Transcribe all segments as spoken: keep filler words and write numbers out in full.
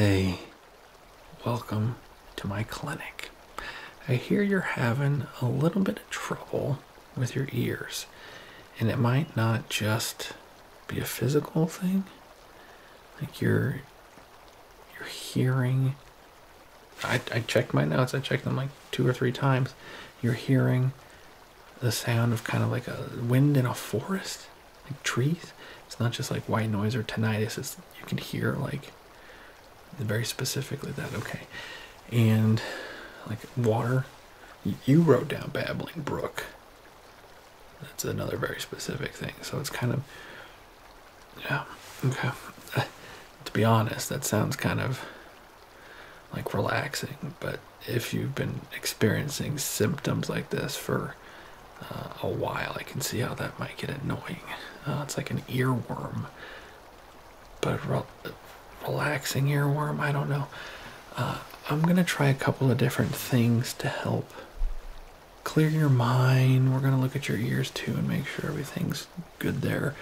Hey, welcome to my clinic. I hear you're having a little bit of trouble with your ears, and it might not just be a physical thing. Like your your hearing. I, I checked my notes. I checked them like two or three times. You're hearing the sound of kind of like a wind in a forest, like trees. It's not just like white noise or tinnitus. It's, you can hear like very specifically that. Okay, and like water. You wrote down babbling brook. That's another very specific thing. So it's kind of, yeah, okay. Uh, to be honest, that sounds kind of like relaxing, but if you've been experiencing symptoms like this for uh, a while, I can see how that might get annoying. Uh, it's like an earworm, but re relaxing earworm, I don't know. Uh, I'm gonna try a couple of different things to help clear your mind. We're gonna look at your ears too and make sure everything's good there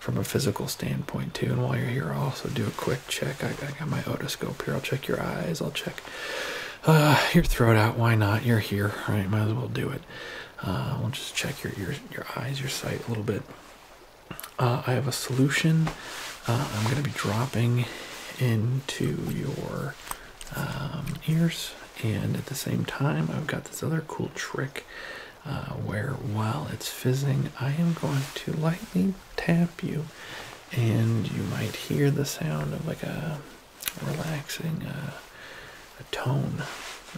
from a physical standpoint too. And while you're here, I'll also do a quick check. I, I got my otoscope here. I'll check your eyes. I'll check uh, your throat out. Why not? You're here, right? Might as well do it. Uh, we'll just check your ears, your eyes, your sight a little bit. Uh, I have a solution. Uh, I'm going to be dropping into your um, ears, and at the same time, I've got this other cool trick. Uh, where while it's fizzing, I am going to lightly tap you, and you might hear the sound of like a relaxing uh, a tone.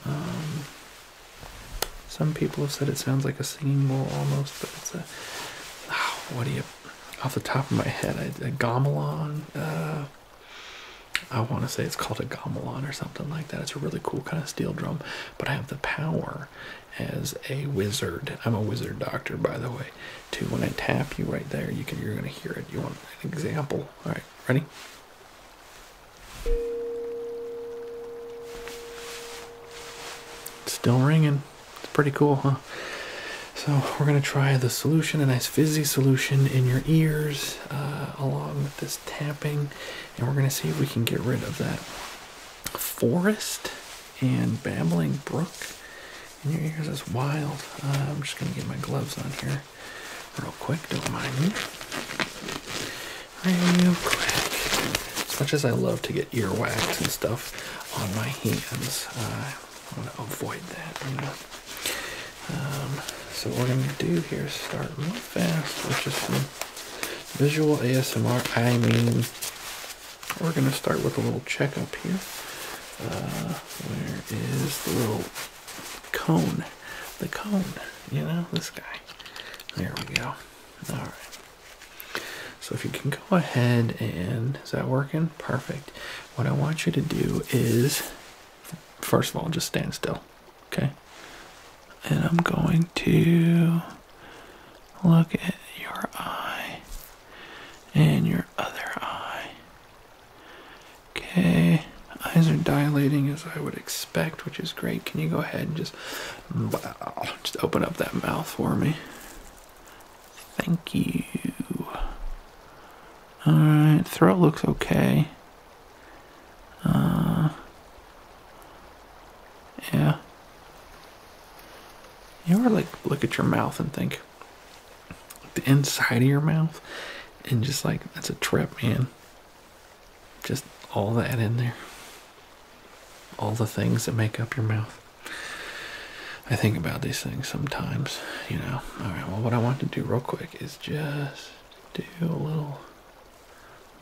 Um, some people have said it sounds like a singing bowl almost, but it's a oh, what do you off the top of my head I, a gamelan. Uh, I want to say it's called a gamelan or something like that. It's a really cool kind of steel drum, but I have the power as a wizard. I'm a wizard doctor, by the way, too. When I tap you right there, you can, you're going to hear it. You want an example? All right, ready? It's still ringing. It's pretty cool, huh? So we're going to try the solution, a nice fizzy solution in your ears uh, along with this tapping, and we're going to see if we can get rid of that forest and babbling brook in your ears. That's wild. Uh, I'm just going to get my gloves on here real quick. Don't mind me. Real quick. As much as I love to get earwax and stuff on my hands, uh, I want to avoid that, you know. Um, so what we're going to do here is start real fast with just some visual A S M R. I mean, we're going to start with a little checkup here. Uh, where is the little cone? The cone, you know, this guy. There we go. All right. So if you can go ahead and, is that working? Perfect. What I want you to do is, first of all, just stand still, okay? And I'm going to look at your eye and your other eye. Okay, eyes are dilating as I would expect, which is great. Can you go ahead and just, wow, just open up that mouth for me? Thank you. All right, throat looks okay. Uh, yeah. You ever like look at your mouth and think the inside of your mouth and just like, that's a trip, man. Just all that in there. All the things that make up your mouth. I think about these things sometimes, you know. All right, well, what I want to do real quick is just do a little,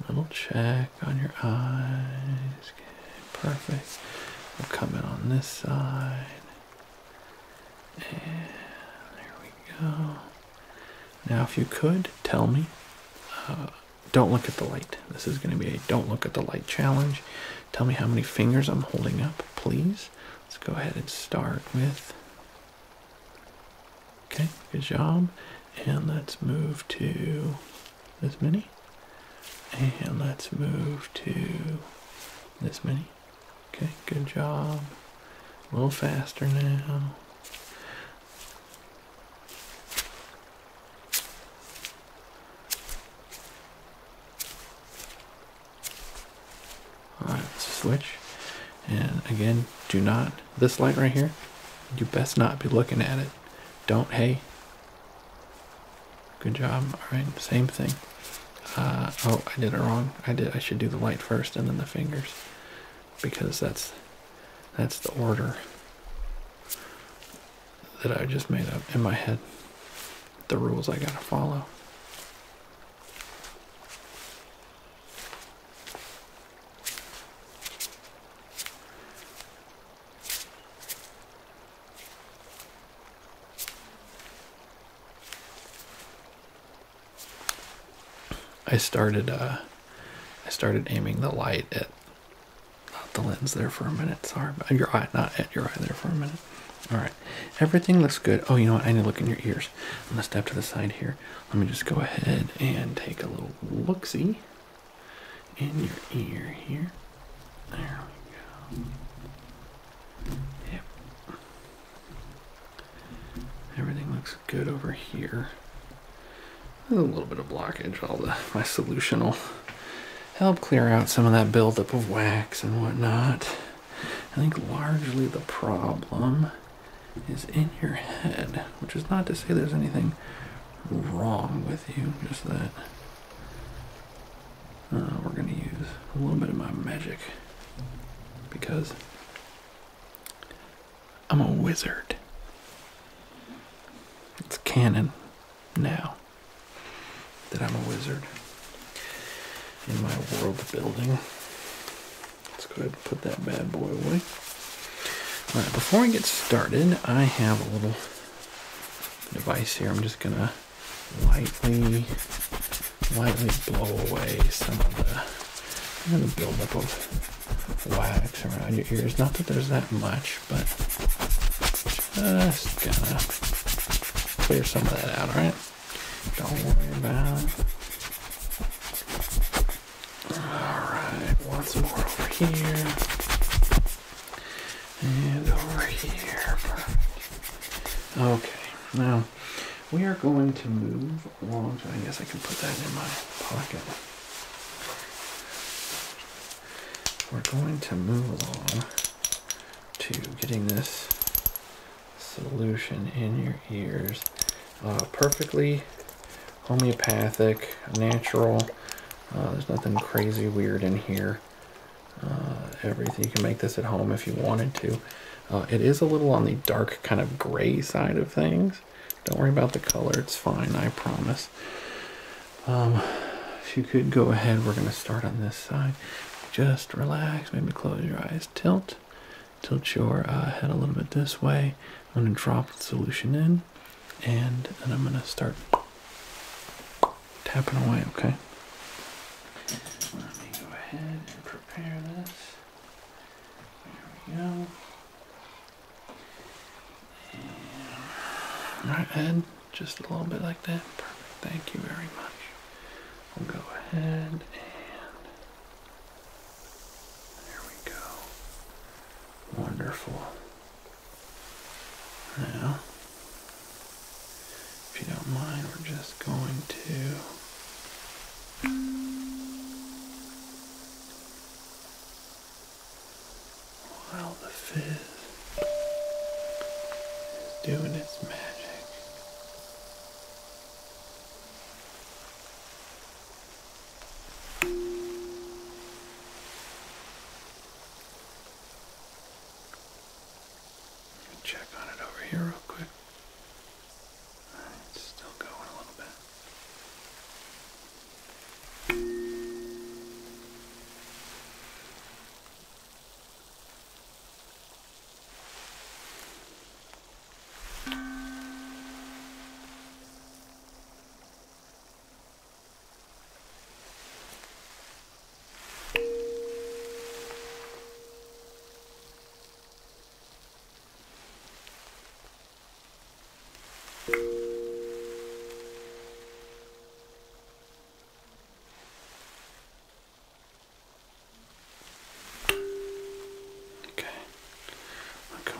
little check on your eyes. Okay, perfect. We'll come in on this side. And there we go. Now if you could tell me, uh, don't look at the light. This is going to be a don't look at the light challenge. Tell me how many fingers I'm holding up, please. Let's go ahead and start with, okay, good job. And let's move to this many, and let's move to this many. Okay, good job. A little faster now. Alright, let's switch. And again, do not, this light right here, you best not be looking at it. Don't, hey. Good job. All right, same thing. Uh, oh, I did it wrong. I did. I should do the light first and then the fingers, because that's that's the order that I just made up in my head. The rules I gotta follow. I started uh, I started aiming the light at not the lens there for a minute. Sorry, but your eye, not at your eye there for a minute. All right, everything looks good. Oh, you know what? I need to look in your ears. I'm gonna step to the side here. Let me just go ahead and take a little look-see in your ear here. There we go. Yep. Everything looks good over here. A little bit of blockage, all the my solution will help clear out some of that buildup of wax and whatnot. I think largely the problem is in your head, which is not to say there's anything wrong with you, just that uh, we're going to use a little bit of my magic because I'm a wizard. It's canon now that I'm a wizard in my world building. Let's go ahead and put that bad boy away. All right, before I get started, I have a little device here. I'm just gonna lightly, lightly blow away some of the, you know, the buildup of wax around your ears. Not that there's that much, but just gonna clear some of that out, all right? Don't worry about it. Alright, once more over here. And over here. Perfect. Okay, now we are going to move along. I guess I can put that in my pocket. We're going to move along to getting this solution in your ears. Uh, perfectly homeopathic, natural, uh, there's nothing crazy weird in here. Uh, everything, you can make this at home if you wanted to. Uh, it is a little on the dark kind of gray side of things. Don't worry about the color, it's fine, I promise. Um, if you could go ahead, we're gonna start on this side. Just relax, maybe close your eyes, tilt. Tilt your uh, head a little bit this way. I'm gonna drop the solution in, and then I'm gonna start tapping away, okay? Let me go ahead and prepare this. There we go. And right ahead, just a little bit like that. Perfect, thank you very much. We'll go ahead and there we go. Wonderful. Now, if you don't mind, we're just going to while the fizz is doing its magic, let me check on it over here real quick.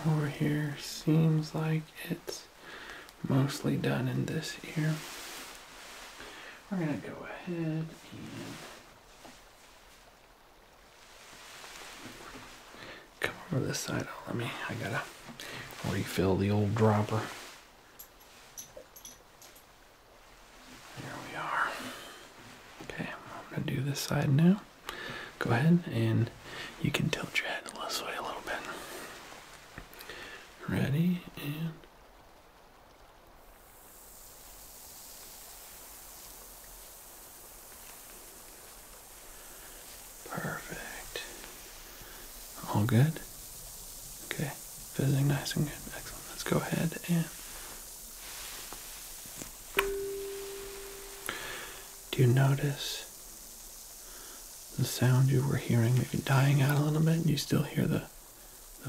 Over here, seems like it's mostly done in this ear. We're gonna go ahead and Or this side. Let me, I gotta refill the old dropper. Here we are. Okay, I'm gonna do this side now. Go ahead and you can tilt your head this way a little bit. Ready, and perfect. All good? Okay, fizzing nice and good. Excellent. Let's go ahead and do you notice the sound you were hearing maybe dying out a little bit? You still hear the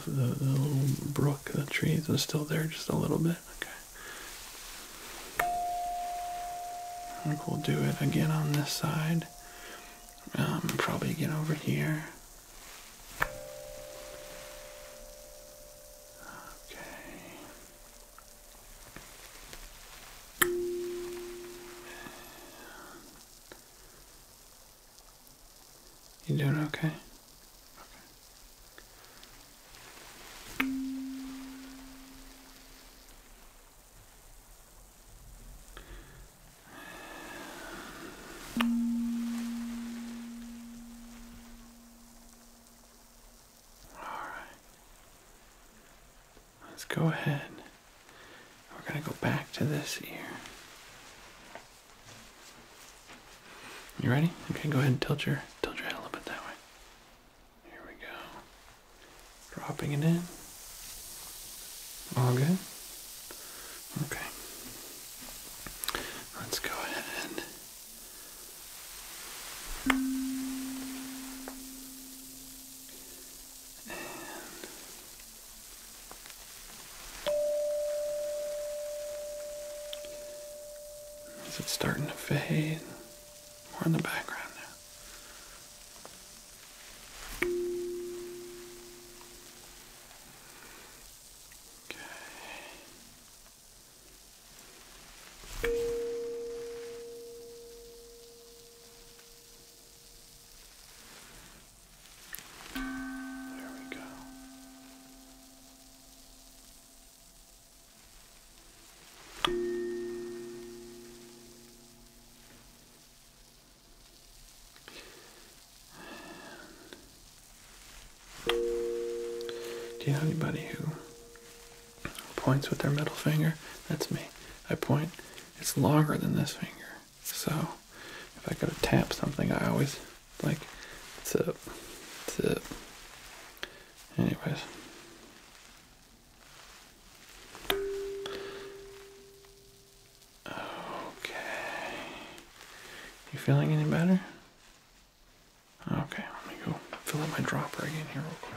The, the little brook, the trees are still there just a little bit. Okay. I think we'll do it again on this side. Um, probably get over here. Okay. You doing okay? Go ahead. We're going to go back to this ear. You ready? Okay, go ahead and tilt your, tilt your head a little bit that way. Here we go. Dropping it in. All good? Okay. Let's go ahead. It's starting to fade. We're in the background now. Okay. There we go. Do you know anybody who points with their middle finger? That's me. I point. It's longer than this finger. So if I go to tap something, I always like zip, zip. Anyways. Okay. You feeling any better? Okay, let me go fill up my dropper again here real quick.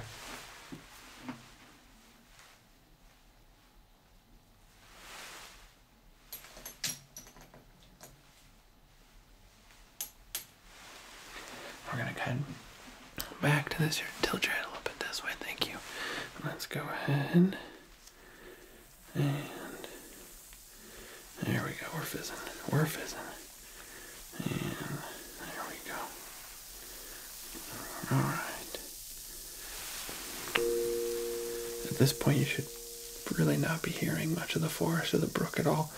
We're going to go back to this here, tilt your head a little bit this way, thank you. Let's go ahead, and there we go, we're fizzing, we're fizzing, and there we go. Alright. At this point you should really not be hearing much of the forest or the brook at all.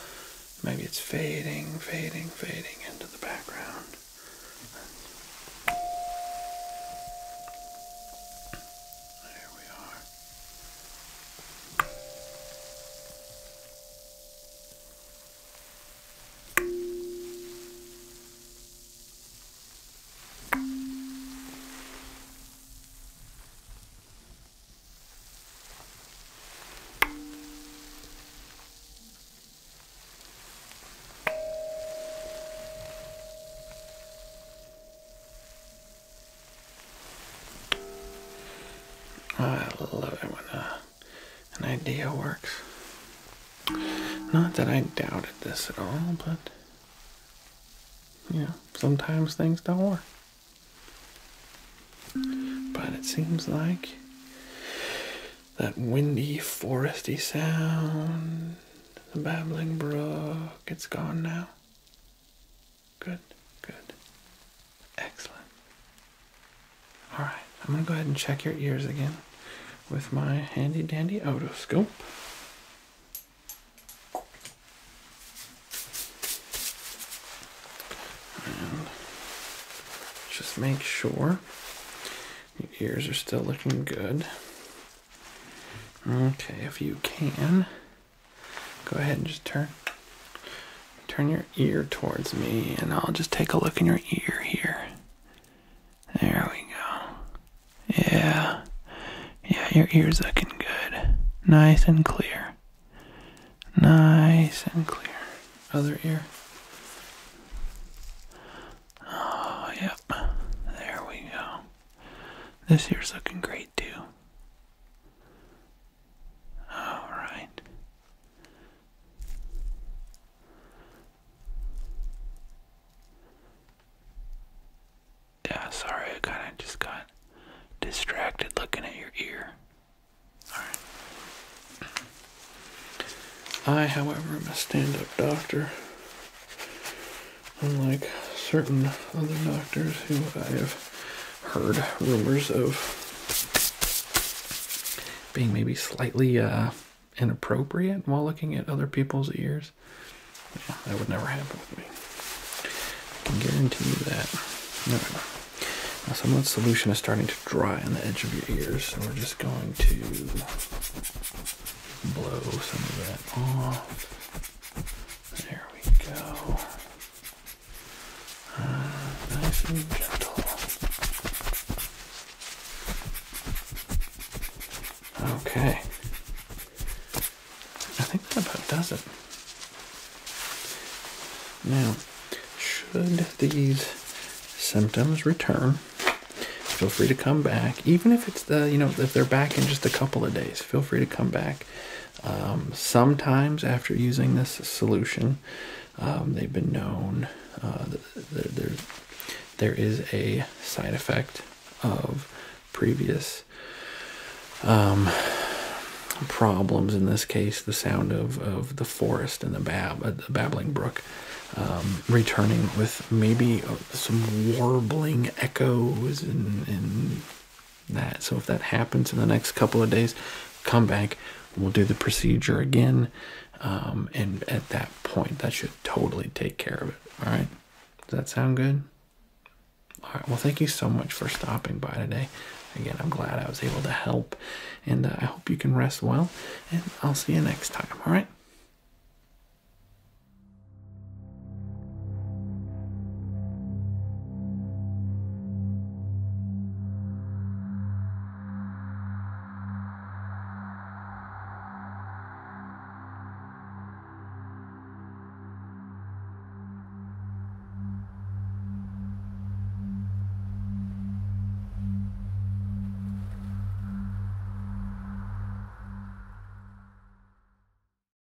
Maybe it's fading, fading, fading into the background. I love it when uh, an idea works. Not that I doubted this at all, but you know, sometimes things don't work. But it seems like that windy, foresty sound, the babbling brook, it's gone now. Good, good. Excellent. All right, I'm gonna go ahead and check your ears again. with my handy dandy otoscope. And just make sure your ears are still looking good. Okay, if you can, go ahead and just turn turn your ear towards me, and I'll just take a look in your ear here. There we go. Yeah. Yeah, your ear's looking good. Nice and clear. Nice and clear. Other ear. Oh, yep. There we go. This ear's looking great, too. Distracted looking at your ear. Alright. I, however, am a stand-up doctor. Unlike certain other doctors who I have heard rumors of being maybe slightly uh, inappropriate while looking at other people's ears. Yeah, that would never happen with me. I can guarantee you that. No. Now, some of the solution is starting to dry on the edge of your ears, so we're just going to blow some of that off. There we go. Uh, nice and gentle. Okay. I think that about does it. Now, should these symptoms return, feel free to come back. Even if it's the, you know, if they're back in just a couple of days, feel free to come back. Um, sometimes after using this solution, um, they've been known, uh, there, there, there is a side effect of previous um, problems. In this case, the sound of, of the forest and the, bab, uh, the babbling brook. Um, returning with maybe some warbling echoes and, and that. So if that happens in the next couple of days, come back. We'll do the procedure again. Um, and at that point, that should totally take care of it. All right. Does that sound good? All right. Well, thank you so much for stopping by today. Again, I'm glad I was able to help. And uh, I hope you can rest well. And I'll see you next time. All right.